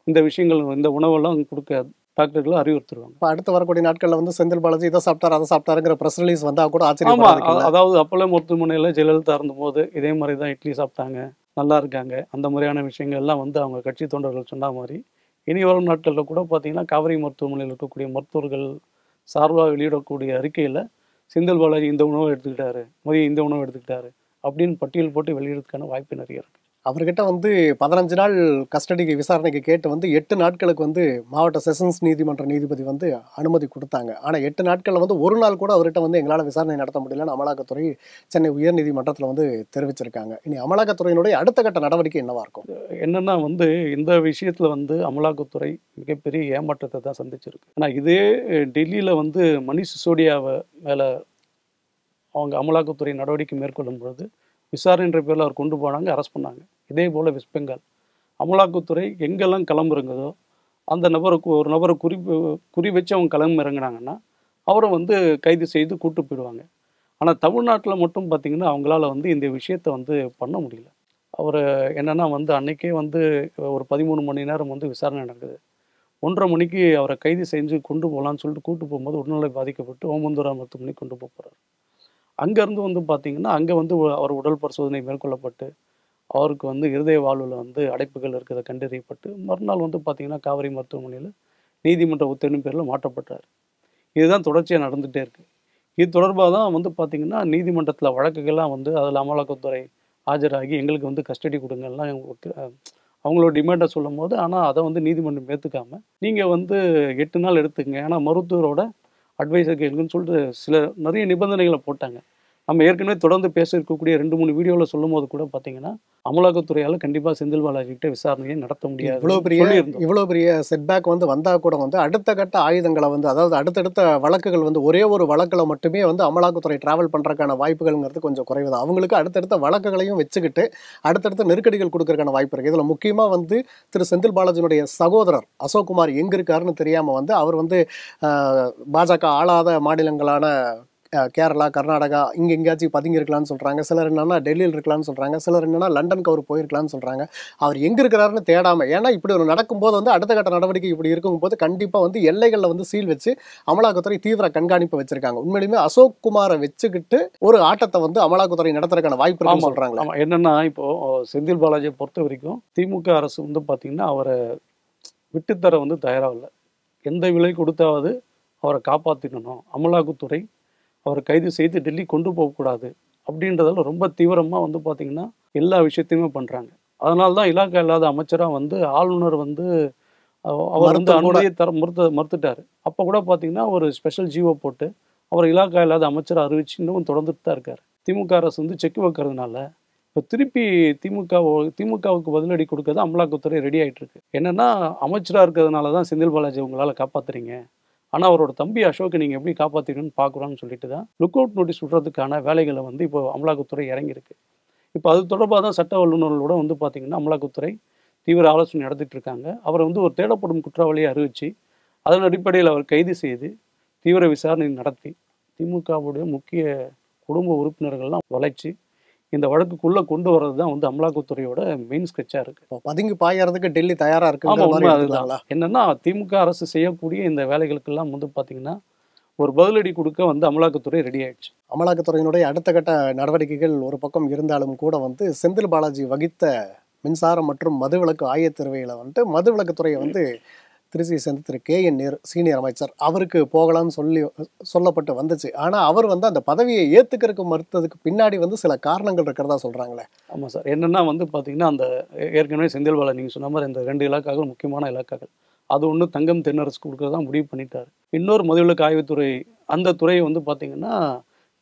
இந்த விஷயங்கள் இந்த உணவெல்லாம் கொடுக்க டாக்டர்களும் அறிவுறுத்துருவாங்க. இப்போ அடுத்து வரக்கூடிய நாட்களில் வந்து செந்தில் பாலாஜி இதை சாப்பிட்டார் அதை சாப்பிட்டாருங்கிற ப்ரெஸ் ரிலீஸ் வந்தால் கூட ஆச்சரியமா இருக்கு. அதாவது அப்போல்லாம் மருத்துவமனையில் ஜெயலலிதா இருந்தபோது இதே மாதிரி தான் இட்லி சாப்பிட்டாங்க, நல்லா இருக்காங்க, அந்த மாதிரியான விஷயங்கள் எல்லாம் வந்து அவங்க கட்சி தொண்டர்கள் சொன்ன மாதிரி இனி வரும் நாட்களில் கூட பார்த்திங்கன்னா காவிரி மருத்துவமனையில் இருக்கக்கூடிய மருத்துவர்கள் சார்பாக வெளியிடக்கூடிய அறிக்கையில் செந்தில் பாலாஜி இந்த உணவை எடுத்துக்கிட்டாரு, மதியம் இந்த உணவை எடுத்துக்கிட்டாரு அப்படின்னு பட்டியல் போட்டு வெளியிடறதுக்கான வாய்ப்பு நிறைய இருக்குது. அவர்கிட்ட வந்து பதினஞ்சு நாள் கஸ்டடிக்கு விசாரணைக்கு கேட்டு வந்து எட்டு நாட்களுக்கு வந்து மாவட்ட செஷன்ஸ் நீதிமன்ற நீதிபதி வந்து அனுமதி கொடுத்தாங்க. ஆனால் எட்டு நாட்களில் வந்து ஒரு நாள் கூட அவர்கிட்ட வந்து எங்களால் விசாரணை நடத்த முடியலன்னு அமலாக்கத்துறை சென்னை உயர்நீதிமன்றத்தில் வந்து தெரிவிச்சிருக்காங்க. இனி அமலாக்கத்துறையினுடைய அடுத்த கட்ட நடவடிக்கை என்னவாக இருக்கும்? என்னென்னா வந்து இந்த விஷயத்தில் வந்து அமலாக்கத்துறை மிகப்பெரிய ஏமாற்றத்தை தான் சந்திச்சிருக்கு. ஆனால் இதே டெல்லியில் வந்து மணிஷ் சிசோடியாவை மேலே அவங்க அமலாக்கத்துறை நடவடிக்கை மேற்கொள்ளும் பொழுது விசாரணைன்ற பேரில் அவர் கொண்டு போனாங்க, அரெஸ்ட் பண்ணாங்க. இதே போல் வெஸ்ட் பெங்கால் அமலாக்கத்துறை எங்கெல்லாம் கிளம்புறங்குதோ அந்த நபருக்கு ஒரு நபரை குறி குறி வச்சு அவங்க கிளம்பி இறங்கினாங்கன்னா அவரை வந்து கைது செய்து கூட்டு போயிடுவாங்க. ஆனால் தமிழ்நாட்டில் மட்டும் பார்த்திங்கன்னா அவங்களால வந்து இந்த விஷயத்தை வந்து பண்ண முடியல. அவர் என்னென்னா வந்து அன்றைக்கே வந்து ஒரு பதிமூணு மணி நேரம் வந்து விசாரணை நடக்குது. ஒன்றரை மணிக்கு அவரை கைது செஞ்சு கொண்டு போகலான்னு சொல்லிட்டு கூட்டு போகும்போது உடல்நிலை பாதிக்கப்பட்டு ஓமந்தூரா மருத்துவமனைக்கு கொண்டு போக போகிறார். அங்கேருந்து வந்து பார்த்திங்கன்னா அங்கே வந்து அவர் உடல் பரிசோதனை மேற்கொள்ளப்பட்டு அவருக்கு வந்து இருதய வாழ்வில் வந்து அடைப்புகள் இருக்கிறத கண்டறியப்பட்டு மறுநாள் வந்து பார்த்திங்கன்னா காவிரி மருத்துவமனையில் நீதிமன்ற உத்தரவின் பேரில் மாற்றப்பட்டார். இதுதான் தொடர்ச்சியாக நடந்துகிட்டே இருக்குது. இது தொடர்பாக தான் வந்து பார்த்திங்கன்னா நீதிமன்றத்தில் வழக்குகள்லாம் வந்து அதில் அமலாக்கத்துறை ஆஜராகி எங்களுக்கு வந்து கஸ்டடி கொடுங்கலாம் அவங்களோட டிமாண்டை சொல்லும் போது, ஆனால் அதை வந்து நீதிமன்றம் ஏற்றுக்காமல் நீங்கள் வந்து எட்டு நாள் எடுத்துக்கங்க, ஆனால் மருத்துவரோட அட்வைஸை கேளுங்கன்னு சொல்லிட்டு சில நிறைய நிபந்தனைகளை போட்டாங்க. நம்ம ஏற்கனவே தொடர்ந்து பேச இருக்கக்கூடிய ரெண்டு மூணு வீடியோவில் சொல்லும் போது கூட பார்த்தீங்கன்னா அமலாக்கத்துறையால் கண்டிப்பாக செந்தில் பாலாஜிக்கிட்ட விசாரணையை நடத்த முடியாது. இவ்வளோ பெரிய இவ்வளோ பெரிய செட்பேக் வந்து வந்தால் கூட வந்து அடுத்த கட்ட ஆயுதங்களை வந்து, அதாவது அடுத்தடுத்த வழக்குகள் வந்து ஒரே ஒரு வழக்கில் மட்டுமே வந்து அமலாக்கத்துறை டிராவல் பண்ணுறதுக்கான வாய்ப்புகள்ங்கிறது கொஞ்சம் குறைவு தான். அவங்களுக்கு அடுத்தடுத்த வழக்குகளையும் வச்சுக்கிட்டு அடுத்தடுத்த நெருக்கடிகள் கொடுக்கறதுக்கான வாய்ப்பு இருக்குது. இதில் முக்கியமாக வந்து திரு செந்தில் பாலாஜியினுடைய சகோதரர் அசோக்குமார் எங்கே இருக்காருன்னு தெரியாமல் வந்து அவர் வந்து பாஜக ஆளாத மாநிலங்களான கேரளா, கர்நாடகா இங்கே எங்கேயாச்சும் பதுங்கி இருக்கலாம்னு சொல்கிறாங்க. சிலர் என்னென்னா டெல்லியில் இருக்கலாம்னு சொல்கிறாங்க. சிலர் என்னென்னா லண்டனுக்கு அவர் போயிருக்கலாம்னு சொல்கிறாங்க. அவர் எங்கே இருக்கிறாருன்னு தேடாமல், ஏன்னா இப்படி ஒரு நடக்கும்போது வந்து அடுத்த கட்ட நடவடிக்கை இப்படி இருக்கும்போது கண்டிப்பாக வந்து எல்லைகளில் வந்து சீல் வச்சு அமலாக்கத்துறை தீவிர கண்காணிப்பை வச்சுருக்காங்க. உண்மையிலுமே அசோக் குமாரை வச்சுக்கிட்டு ஒரு ஆட்டத்தை வந்து அமலாக்கத்துறை நடத்துறதுக்கான வாய்ப்பு இருக்குன்னு சொல்கிறாங்க. என்னென்னா இப்போது செந்தில் பாலாஜியை பொறுத்த வரைக்கும் திமுக அரசு வந்து பார்த்திங்கன்னா அவரை விட்டுத்தர வந்து தயாராகலை. எந்த விலை கொடுத்தாவது அவரை காப்பாற்றிக்கணும், அமலாக்கத்துறை அவரை கைது செய்து டெல்லி கொண்டு போகக்கூடாது அப்படின்றதால ரொம்ப தீவிரமாக வந்து பார்த்திங்கன்னா எல்லா விஷயத்தையுமே பண்ணுறாங்க. அதனால தான் இலாக்கா இல்லாத அமைச்சராக வந்து ஆளுநர் வந்து அவர் வந்து அனுமதியை தர மறுத்து மறுத்துட்டார் அப்போ கூட பார்த்திங்கன்னா ஒரு ஸ்பெஷல் ஜீவோ போட்டு அவர் இலாக்கா இல்லாத அமைச்சராக அறிவிச்சு இன்னும் தொடர்ந்துட்டு தான் இருக்கார். திமுக அரசு வந்து செக் வைக்கிறதுனால இப்போ திருப்பி திமுக திமுகவுக்கு பதிலடி கொடுக்கறது அமலாக்கத்துறை ரெடி ஆகிட்டுருக்கு. என்னென்னா அமைச்சராக இருக்கிறதுனால தான் செந்தில் பாலாஜி உங்களால் காப்பாற்றுறீங்க, ஆனால் அவரோட தம்பி அசோக்கை நீங்கள் எப்படி காப்பாற்றிக்கணும்னு பார்க்குறோன்னு சொல்லிட்டு தான் லுக் அவுட் நோட்டீஸ் விடுறதுக்கான வேலைகளை வந்து இப்போ அமலாக்கத்துறை இறங்கியிருக்கு. இப்போ அது தொடர்பாக தான் சட்ட வல்லுநர்களோட வந்து பார்த்திங்கன்னா அமலாக்கத்துறை தீவிர ஆலோசனை நடத்திட்டு இருக்காங்க. அவரை வந்து ஒரு தேடப்படும் குற்றவாளியை அறிவித்து அதன் அடிப்படையில் அவர் கைது செய்து தீவிர விசாரணை நடத்தி திமுகவுடைய முக்கிய குடும்ப உறுப்பினர்கள்லாம் வளைச்சு இந்த வழக்குக்குள்ளே கொண்டு வர்றது தான் வந்து அமலாக்கத்துறையோட மெயின் ஸ்கெட்சாக இருக்குது. பதுங்கி பாயறதுக்கு டெல்லி தயாராக இருக்குது. அதுதான் என்னென்னா திமுக அரசு செய்யக்கூடிய இந்த வேலைகளுக்கெல்லாம் வந்து பார்த்திங்கன்னா ஒரு பதிலடி கொடுக்க வந்து அமலாக்கத்துறை ரெடி ஆயிடுச்சு. அமலாக்கத்துறையினுடைய அடுத்த கட்ட நடவடிக்கைகள் ஒரு பக்கம் இருந்தாலும் கூட வந்து செந்தில் பாலாஜி வகித்த மின்சாரம் மற்றும் மதுவிலக்கு ஆயத்தீர்வையில் வந்துட்டு மதுவிலக்குத்துறையை வந்து திருச்சி சேர்ந்து Thiru K N Nehru senior அமைச்சர் அவருக்கு போகலான்னு சொல்லி சொல்லப்பட்டு வந்துச்சு. ஆனால் அவர் வந்து அந்த பதவியை ஏற்றுக்கிறதுக்கு மறுத்ததுக்கு பின்னாடி வந்து சில காரணங்கள் இருக்கிறதா சொல்கிறாங்களே. ஆமாம் சார், என்னென்னா வந்து பார்த்திங்கன்னா அந்த ஏற்கனவே செந்தில் பாலாஜி நீங்கள் சொன்ன மாதிரி இந்த ரெண்டு இலாக்காக்கள் முக்கியமான இலாக்காக்கள், அது ஒன்று தங்கம் தென்னரசு கொடுக்கறதா முடிவு பண்ணிட்டார். இன்னொரு மதுவிலக்கு ஆய்வுத்துறை அந்த துறையை வந்து பார்த்திங்கன்னா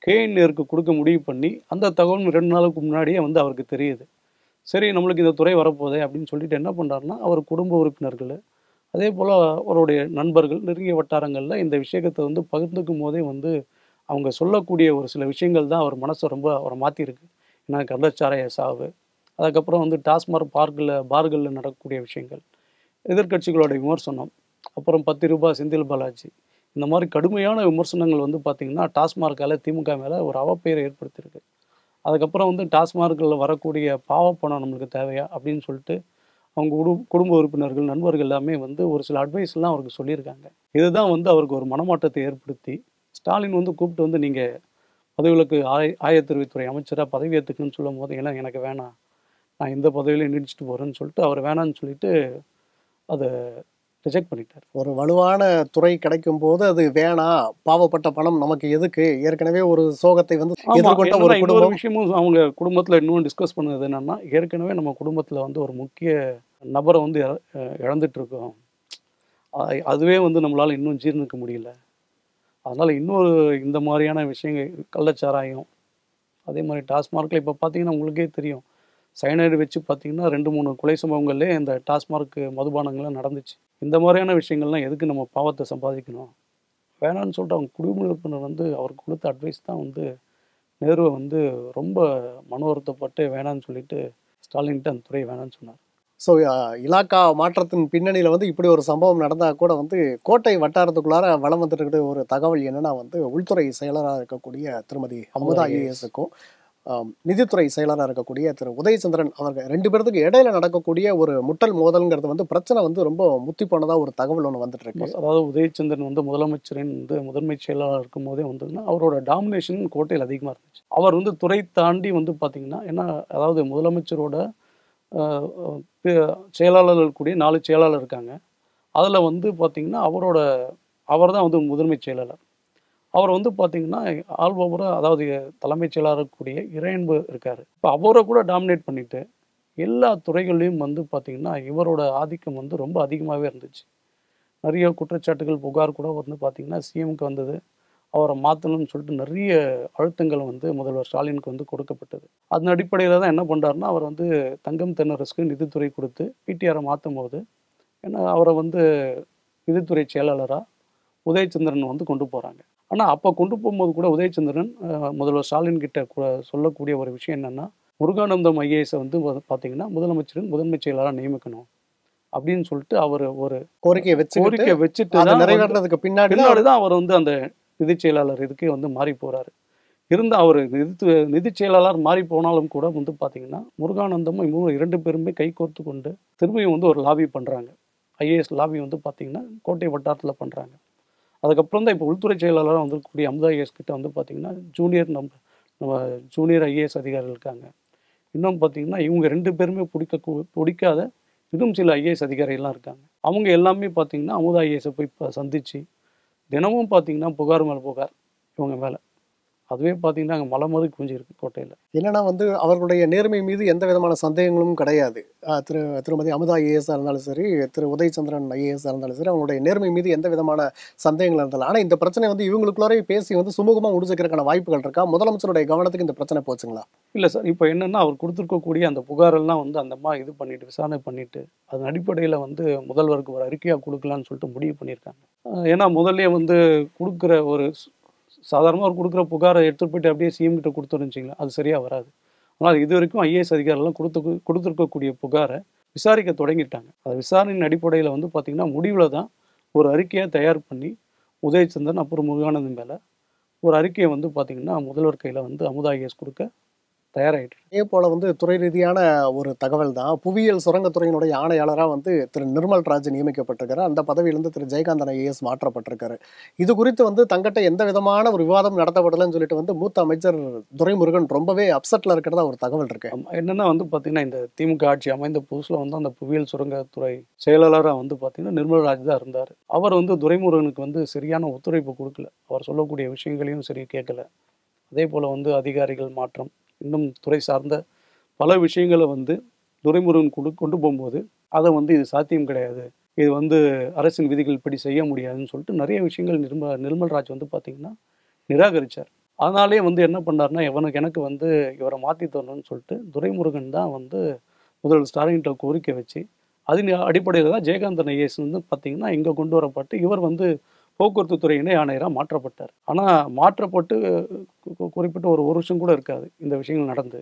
கே என் நேருக்கு கொடுக்க முடிவு பண்ணி அந்த தகவல் ரெண்டு நாளுக்கு முன்னாடியே வந்து அவருக்கு தெரியுது. சரி நம்மளுக்கு இந்த துறை வரப்போதே அப்படின்னு சொல்லிட்டு என்ன பண்ணுறாருன்னா அவர் குடும்ப உறுப்பினர்கள் அதே போல் அவருடைய நண்பர்கள் நெருங்கிய வட்டாரங்களில் இந்த விஷயத்தை வந்து பகிர்ந்துக்கும் போதே வந்து அவங்க சொல்லக்கூடிய ஒரு சில விஷயங்கள் தான் அவர் மனசை ரொம்ப அவரை மாற்றிருக்கு. ஏன்னா கள்ளச்சாராய சாவு, அதுக்கப்புறம் வந்து டாஸ்மாக் பார்க்கில் பார்களில் நடக்கக்கூடிய விஷயங்கள், எதிர்கட்சிகளோட விமர்சனம், அப்புறம் பத்து ரூபாய் செந்தில் பாலாஜி, இந்த மாதிரி கடுமையான விமர்சனங்கள் வந்து பார்த்திங்கன்னா டாஸ்மார்க்கால் திமுக மேலே ஒரு அவப்பெயரை ஏற்படுத்தியிருக்கு. அதுக்கப்புறம் வந்து டாஸ்மார்க்கில் வரக்கூடிய பாவப்பணம் நம்மளுக்கு தேவையா அப்படின்னு சொல்லிட்டு அவங்க குடு குடும்ப உறுப்பினர்கள் நண்பர்கள் எல்லாமே வந்து ஒரு சில அட்வைஸ்லாம் அவருக்கு சொல்லியிருக்காங்க. இதுதான் வந்து அவருக்கு ஒரு மனமாற்றத்தை ஏற்படுத்தி ஸ்டாலின் வந்து கூப்பிட்டு வந்து நீங்கள் பதவிகளுக்கு ஆய் ஆயத்தீர்வைத்துறை அமைச்சராக பதவி ஏற்றுக்குன்னு சொல்லும் போது ஏன்னா எனக்கு வேணாம், நான் இந்த பதவியிலையும் நீடிச்சுட்டு போகிறேன்னு சொல்லிட்டு அவர் வேணான்னு சொல்லிட்டு அதை ரிஜெக்ட் பண்ணிட்டார். ஒரு வலுவான துறை கிடைக்கும் போது அது வேணாம், பாவப்பட்ட பணம் நமக்கு எதுக்கு, ஏற்கனவே ஒரு சோகத்தை வந்து எதிர்கொண்ட ஒரு குடும்ப விஷயமும் அவங்க குடும்பத்தில் இன்னும் டிஸ்கஸ் பண்ணது என்னன்னா ஏற்கனவே நம்ம குடும்பத்தில் வந்து ஒரு முக்கிய நபரை வந்து இழந்துட்டு இருக்கோம், அதுவே வந்து நம்மளால் இன்னும் ஜீர்ணிக்க முடியல, அதனால் இன்னொரு இந்த மாதிரியான விஷயங்கள் கள்ளச்சாராயம் அதே மாதிரி டாஸ்மார்க்கில் இப்போ பார்த்தீங்கன்னா உங்களுக்கே தெரியும் சைனைடு வச்சு பார்த்திங்கன்னா ரெண்டு மூணு கொலை சம்பவங்கள்லேயே இந்த டாஸ்மார்க் மதுபானங்கள்லாம் நடந்துச்சு. இந்த மாதிரியான விஷயங்கள்லாம் எதுக்கு நம்ம பாவத்தை சம்பாதிக்கணும் வேணான்னு சொல்லிட்டு அவங்க குடும்ப உறுப்பினர் வந்து அவருக்கு கொடுத்த அட்வைஸ் தான் வந்து நேருவை வந்து ரொம்ப மன வருத்தப்பட்டு வேணான்னு சொல்லிட்டு ஸ்டாலின்கிட்ட அந்த துறை வேணான்னு சொன்னார். ஸோ இலாக்கா மாற்றத்தின் பின்னணியில் வந்து இப்படி ஒரு சம்பவம் நடந்தால் கூட வந்து கோட்டை வட்டாரத்துக்குள்ளார வளம் வந்துட்டு ஒரு தகவல் என்னென்னா வந்து உள்துறை செயலராக இருக்கக்கூடிய திருமதி அமுதா ஐஏஎஸுக்கும் நிதித்துறை செயலாளராக இருக்கக்கூடிய திரு உதயசந்திரன் அவர்கள் ரெண்டு பேர்த்துக்கு இடையில நடக்கக்கூடிய ஒரு முட்டல் மோதல்ங்கிறது வந்து பிரச்சனை வந்து ரொம்ப முத்தி போனதாக ஒரு தகவல் ஒன்று வந்துட்டு இருக்கு. அதாவது உதயசந்திரன் வந்து முதலமைச்சரின் வந்து முதன்மை செயலாளர் இருக்கும் போதே வந்ததுன்னா அவரோட டாமினேஷன் கோட்டையில் அதிகமாக இருந்துச்சு. அவர் வந்து துறை தாண்டி வந்து பார்த்தீங்கன்னா ஏன்னா அதாவது முதலமைச்சரோட செயலாளர்கள் கூடிய நாலு செயலாளர் இருக்காங்க. அதில் வந்து பார்த்திங்கன்னா அவரோட அவர் தான் வந்து முதன்மை செயலாளர். அவர் வந்து பார்த்திங்கன்னா ஆல் ஓவராக அதாவது தலைமைச் செயலாளரக்கூடிய இறையன்பு இருக்கார். இப்போ அவரை கூட டாமினேட் பண்ணிவிட்டு எல்லா துறைகள்லையும் வந்து பார்த்திங்கன்னா இவரோட ஆதிக்கம் வந்து ரொம்ப அதிகமாகவே இருந்துச்சு. நிறைய குற்றச்சாட்டுகள் புகார் கூட வந்து பார்த்திங்கன்னா சிஎம்க்கு வந்தது. அவரை மாற்றணும்னு சொல்லிட்டு நிறைய அழுத்தங்கள் வந்து முதல்வர் ஸ்டாலினுக்கு வந்து கொடுக்கப்பட்டது. அதன் அடிப்படையில் தான் என்ன பண்ணுறாருன்னா அவர் வந்து தங்கம் தென்னரசுக்கு நிதித்துறை கொடுத்து பிடிஆரை மாற்றும் போது ஏன்னா அவரை வந்து நிதித்துறை செயலாளராக உதயசந்திரன் வந்து கொண்டு போகிறாங்க. ஆனால் அப்போ கொண்டு போகும்போது கூட உதயசந்திரன் முதல்வர் ஸ்டாலின் கிட்ட கூட சொல்லக்கூடிய ஒரு விஷயம் என்னென்னா முருகானந்தம் ஐஏஎஸை வந்து பார்த்திங்கன்னா முதலமைச்சரின் முதன்மை செயலாளராக நியமிக்கணும் அப்படின்னு சொல்லிட்டு அவர் ஒரு கோரிக்கையை வச்சு கோரிக்கையை வச்சுட்டு நிறைவேறதுக்கு பின்னாடி பின்னாடி தான் அவர் வந்து அந்த நிதி செயலாளர் இதுக்கே வந்து மாறி போகிறாரு. இருந்த அவர் நிதி நிதி செயலாளர் மாறி போனாலும் கூட வந்து பார்த்திங்கன்னா முருகானந்தமும் இவங்க இரண்டு பேருமே கை கோர்த்து கொண்டு திரும்பியும் வந்து ஒரு லாபி பண்ணுறாங்க. ஐஏஎஸ் லாபி வந்து பார்த்திங்கன்னா கோட்டை வட்டாரத்தில் பண்ணுறாங்க. அதுக்கப்புறம் தான் இப்போ உள்துறை செயலாளராக வந்துக்கூடிய அமுதா ஐஏஎஸ் கிட்ட வந்து பார்த்திங்கன்னா ஜூனியர் நம்ம நம்ம ஜூனியர் ஐஏஎஸ் அதிகாரிகள் இருக்காங்க. இன்னும் பார்த்திங்கன்னா இவங்க ரெண்டு பேருமே பிடிக்க பிடிக்காத இன்னும் சில ஐஏஎஸ் அதிகாரிகள்லாம் இருக்காங்க. அவங்க எல்லாமே பார்த்திங்கன்னா அமுதா ஐஏஎஸை போய் சந்தித்து தினமும் பார்த்திங்கன்னா புகார் மேலே புகார் இவங்க மேலே அதுவே பார்த்திங்கன்னா அங்கே மலை மாதிரி குஞ்சிருக்கு கோட்டையில். என்னென்னா வந்து அவர்களுடைய நேர்மை மீது எந்த விதமான சந்தேகங்களும் கிடையாது. திரு திருமதி அமுதா ஐஏஎஸ்ஸாக இருந்தாலும் சரி திரு உதயசந்திரன் ஐஏஎஸ்ஸாக இருந்தாலும் சரி அவங்களுடைய நேர்மை மீது எந்த விதமான சந்தேகங்கள் இருந்தாலும் ஆனால் இந்த பிரச்சனை வந்து இவங்களுக்குள்ளே பேசி வந்து சுமூகமாக முடிச்சுக்கிறதுக்கான வாய்ப்புகள் இருக்கா? முதலமைச்சருடைய கவனத்துக்கு இந்த பிரச்சனை போச்சுங்களா? இல்லை சார், இப்போ என்னென்னா அவர் கொடுத்துருக்கக்கூடிய அந்த புகாரெல்லாம் வந்து அந்த மாதிரி இது பண்ணிவிட்டு விசாரணை பண்ணிவிட்டு அதன் அடிப்படையில் வந்து முதல்வருக்கு ஒரு அறிக்கையாக கொடுக்கலான்னு சொல்லிட்டு முடிவு பண்ணியிருக்காங்க. ஏன்னா முதல்ல வந்து கொடுக்குற ஒரு சாதாரணமாக ஒரு கொடுக்குற புகாரை எடுத்துகிட்டு போயிட்டு அப்படியே சிஎம் கிட்ட கொடுத்துருந்துச்சிங்களா அது சரியாக வராது. ஆனால் இது வரைக்கும் ஐஏஎஸ் அதிகாரிலாம் கொடுத்து கொடுத்துருக்கக்கூடிய புகாரை விசாரிக்க தொடங்கிட்டாங்க. அது விசாரணையின் அடிப்படையில் வந்து பார்த்திங்கன்னா முடிவில் தான் ஒரு அறிக்கையை தயார் பண்ணி உதயசந்திரன் அப்புறம் முருகானந்தன் மேலே ஒரு அறிக்கையை வந்து பார்த்திங்கன்னா முதல்வர் கையில் வந்து அமுதா ஐஏஎஸ் கொடுக்க தயாராகிட்டு. இதே போல் வந்து துறை ரீதியான ஒரு தகவல் தான் புவியியல் சுரங்கத்துறையினுடைய ஆணையாளராக வந்து திரு நிர்மல் ராஜ் நியமிக்கப்பட்டிருக்காரு. அந்த பதவியிலிருந்து திரு ஜெயகாந்தன் ஐஏஎஸ் மாற்றப்பட்டிருக்காரு. இது குறித்து வந்து தங்கிட்ட எந்த விதமான ஒரு விவாதம் நடத்தப்படலன்னு சொல்லிட்டு வந்து மூத்த அமைச்சர் துரைமுருகன் ரொம்பவே அப்செட்டில் இருக்கிறதா ஒரு தகவல் இருக்கு. என்னென்னா வந்து பார்த்திங்கன்னா இந்த திமுக ஆட்சி அமைந்த புதுசில் வந்து அந்த புவியியல் சுரங்கத்துறை செயலாளராக வந்து பார்த்திங்கன்னா நிர்மல் ராஜ் தான் இருந்தார். அவர் வந்து துரைமுருகனுக்கு வந்து சரியான ஒத்துழைப்பு கொடுக்கல. அவர் சொல்லக்கூடிய விஷயங்களையும் சரி கேட்கல. அதே போல் வந்து அதிகாரிகள் மாற்றம் இன்னும் துறை சார்ந்த பல விஷயங்களை வந்து துரைமுருகன் கொண்டு கொண்டு போகும்போது அதை வந்து இது சாத்தியம் கிடையாது, இது வந்து அரசின் விதிகள் இப்படி செய்ய முடியாதுன்னு சொல்லிட்டு நிறைய விஷயங்கள் நிர்ம நிர்மல்ராஜ் வந்து பார்த்திங்கன்னா நிராகரித்தார். அதனாலே வந்து என்ன பண்ணார்னா இவனுக்கு எனக்கு வந்து இவரை மாற்றி தரணும்னு சொல்லிட்டு துரைமுருகன் தான் வந்து முதல்வர் ஸ்டாலின்கிட்ட கோரிக்கை வச்சு அதன் அடிப்படையில் தான் ஜெயகாந்தன் ஐஏஎஸ் வந்து பார்த்திங்கன்னா இங்கே கொண்டு வரப்பட்டு இவர் வந்து போக்குவரத்து துறை இணை ஆணையராக மாற்றப்பட்டார். ஆனால் மாற்றப்பட்டு குறிப்பிட்ட ஒரு ஒரு வருஷம் கூட இருக்காது இந்த விஷயங்கள் நடந்து.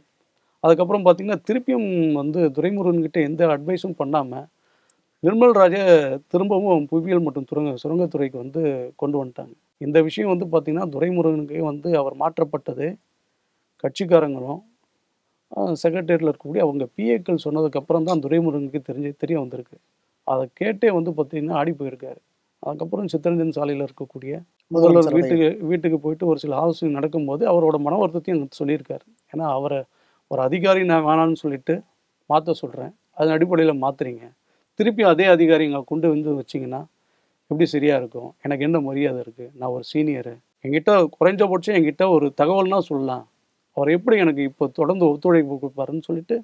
அதுக்கப்புறம் பார்த்திங்கன்னா திருப்பியும் வந்து துரைமுருகன்கிட்ட எந்த அட்வைஸும் பண்ணாமல் நிர்மல் ராஜை திரும்பவும் புவியியல் மற்றும் சுரங்க சுரங்கத்துறைக்கு வந்து கொண்டு வந்துட்டாங்க. இந்த விஷயம் வந்து பார்த்திங்கன்னா துரைமுருகனுக்கு வந்து அவர் மாற்றப்பட்டது கட்சிக்காரங்களும் செக்ரட்டரியில் இருக்கக்கூடிய அவங்க பிஏக்கள் சொன்னதுக்கப்புறம் தான் துரைமுருகனுக்கு தெரிஞ்சு தெரிய வந்திருக்கு. அதை கேட்டே வந்து பார்த்திங்கன்னா ஆடி போயிருக்காரு. அதுக்கப்புறம் சித்தரஞ்சன் சாலையில் இருக்கக்கூடிய முதல்வர் வீட்டுக்கு வீட்டுக்கு போயிட்டு ஒரு சில ஆலோசனை நடக்கும்போது அவரோட மன வருத்தத்தையும் சொல்லியிருக்காரு. ஏன்னா அவரை ஒரு அதிகாரி நான் வேணான்னு சொல்லிட்டு மாற்ற சொல்கிறேன், அதன் அடிப்படையில் மாற்றுறீங்க, திருப்பி அதே அதிகாரி இங்கே கொண்டு வந்து வச்சிங்கன்னா எப்படி சரியாக இருக்கும்? எனக்கு என்ன மரியாதை இருக்குது? நான் ஒரு சீனியரு, என்கிட்ட குறைஞ்சபட்சம் என்கிட்ட ஒரு தகவல்னா சொல்லலாம், அவர் எப்படி எனக்கு இப்போ தொடர்ந்து ஒத்துழைப்பு கொடுப்பாருன்னு சொல்லிட்டு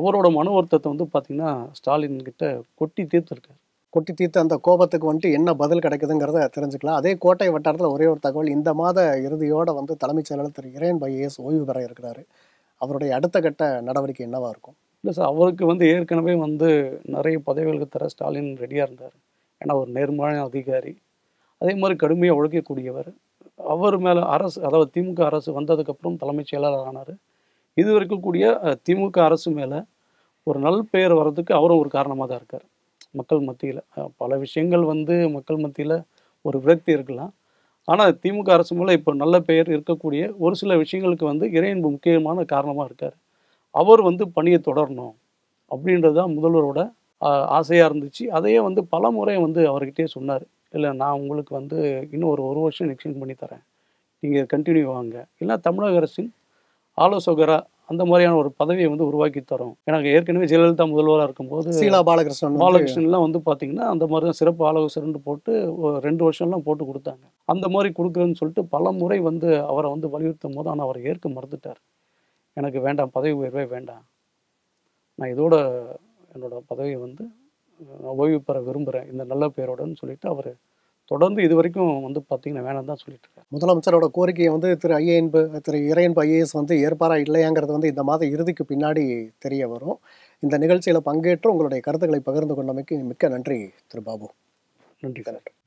அவரோட மன வருத்தத்தை வந்து பார்த்திங்கன்னா ஸ்டாலின் கிட்ட கொட்டி தீர்த்துருக்காரு. கொட்டி தீர்த்து அந்த கோபத்துக்கு வந்துட்டு என்ன பதில் கிடைக்குதுங்கிறத தெரிஞ்சுக்கலாம். அதே கோட்டை வட்டாரத்தில் ஒரே ஒரு தகவல், இந்த மாத இறுதியோடு வந்து தலைமைச் செயலாளர் திரு இறையன்பு ஐஏஎஸ் ஓய்வு பெற இருக்கிறாரு. அவருடைய அடுத்த கட்ட நடவடிக்கை என்னவாக இருக்கும்? இல்லை சார், அவருக்கு வந்து ஏற்கனவே வந்து நிறைய பதவிகளுக்கு தர ஸ்டாலின் ரெடியாக இருந்தார். ஏன்னா அவர் நேர்மையான அதிகாரி, அதே மாதிரி கடுமையாக உழைக்கக்கூடியவர். அவர் மேலே அரசு அதாவது திமுக அரசு வந்ததுக்கப்புறம் தலைமைச் செயலாளர் ஆனார். இது வரைக்கும் கூடிய திமுக அரசு மேலே ஒரு நல் பெயர் வர்றதுக்கு அவரும் ஒரு காரணமாக தான் இருக்கார். மக்கள் மத்தியில் பல விஷயங்கள் வந்து மக்கள் மத்தியில் ஒரு விரக்தி இருக்கலாம். ஆனால் திமுக அரசு மேலே இப்போ நல்ல பெயர் இருக்கக்கூடிய ஒரு சில விஷயங்களுக்கு வந்து இறையன்பு முக்கியமான காரணமாக இருக்கார். அவர் வந்து பணியை தொடரணும் அப்படின்றது தான் முதல்வரோட ஆசையாக இருந்துச்சு. அதையே வந்து பல முறை வந்து அவர்கிட்டே சொன்னார், இல்லை நான் உங்களுக்கு வந்து இன்னும் ஒரு ஒரு வருஷம் எக்ஸ்டெண்ட் பண்ணி தரேன், நீங்கள் கண்டினியூ வாங்க, இல்லைனா தமிழக அரசின் ஆலோசகராக அந்த மாதிரியான ஒரு பதவியை வந்து உருவாக்கி தரோம். எனக்கு ஏற்கனவே ஜெயலலிதா முதல்வராக இருக்கும்போது சீலா பாலகிருஷ்ணன் பாலகிருஷ்ணன்லாம் வந்து பார்த்திங்கன்னா அந்த மாதிரி தான் சிறப்பு ஆலோசகர்னு போட்டு ரெண்டு வருஷம்லாம் போட்டு கொடுத்தாங்க. அந்த மாதிரி கொடுக்குறேன்னு சொல்லிட்டு பல முறை வந்து அவரை வந்து வலியுறுத்தும் போது, ஆனால் அவர் ஏற்க மறுத்துட்டார். எனக்கு வேண்டாம், பதவி உயர்வே வேண்டாம், நான் இதோட என்னோடய பதவியை வந்து ஓய்வு பெற விரும்புகிறேன் இந்த நல்ல பேரோடன்னு சொல்லிட்டு அவர் தொடர்ந்து இது வரைக்கும் வந்து பார்த்தீங்கன்னா வேணாம் தான் சொல்லிட்டு இருக்காரு. முதலமைச்சரோட கோரிக்கையை வந்து திரு ஐயன்பு திரு இறையன்பு ஐஏஎஸ் வந்து ஏற்பாரா இல்லையாங்கிறது வந்து இந்த மாத இறுதிக்கு பின்னாடி தெரிய வரும். இந்த நிகழ்ச்சியில் பங்கேற்று உங்களுடைய கருத்துக்களை பகிர்ந்து கொண்டமைக்கு மிக்க நன்றி திரு பாபு. நன்றி.